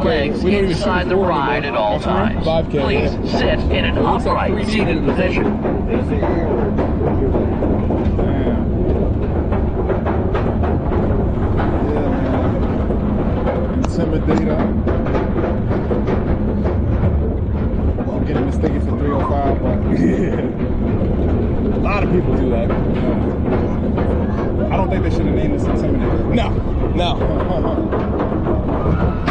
We don't inside the ride at all times. Please sit in an upright seated position. Intimidator. Well, I'm getting mistaken for 305, but a lot of people do that. I don't think they should have named this Intimidator. No.